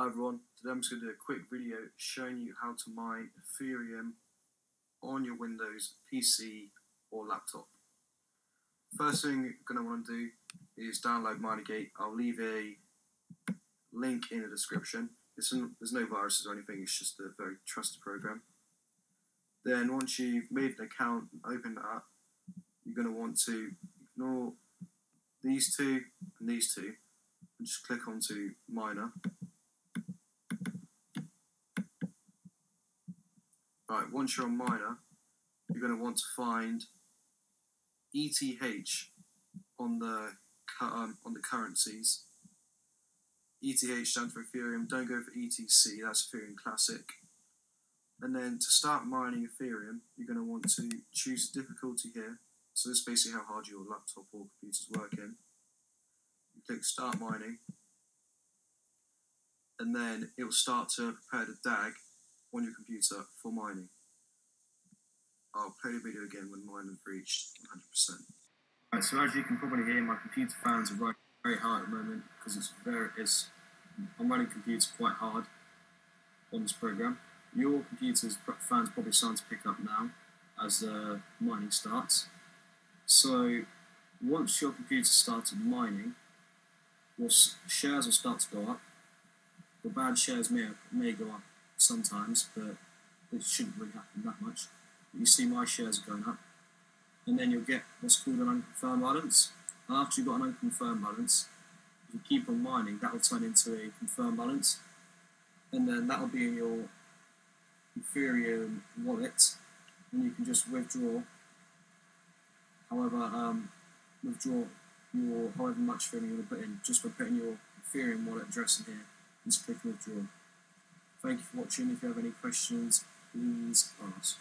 Hi everyone, today I'm just going to do a quick video showing you how to mine Ethereum on your Windows PC or laptop. First thing you're going to want to do is download MinerGate. I'll leave a link in the description. There's no viruses or anything, it's just a very trusted program. Then once you've made an account and opened it up, you're going to want to ignore these two and these two and just click onto Miner. Right, once you're on Miner, you're going to want to find ETH on the currencies. ETH stands for Ethereum. Don't go for ETC. That's Ethereum Classic. And then to start mining Ethereum, you're going to want to choose a difficulty here. So this is basically how hard your laptop or computer's working. You click Start Mining, and then it will start to prepare the DAG on your computer for mining. I'll play the video again when mine have reached 100%. Right, so as you can probably hear, my computer fans are running very high at the moment because I'm running computers quite hard on this program. Your computer's fans probably starting to pick up now as the mining starts. So once your computer started mining, your shares will start to go up. The bad shares may go up sometimes, but it shouldn't really happen that much. You see my shares are going up, and then you'll get what's called an unconfirmed balance. And after you've got an unconfirmed balance, if you keep on mining, that will turn into a confirmed balance, and then that will be in your Ethereum wallet, and you can just withdraw however much Ethereum you want to put in, just by putting your Ethereum wallet address in here and just click withdraw. Thank you for watching. If you have any questions, please ask.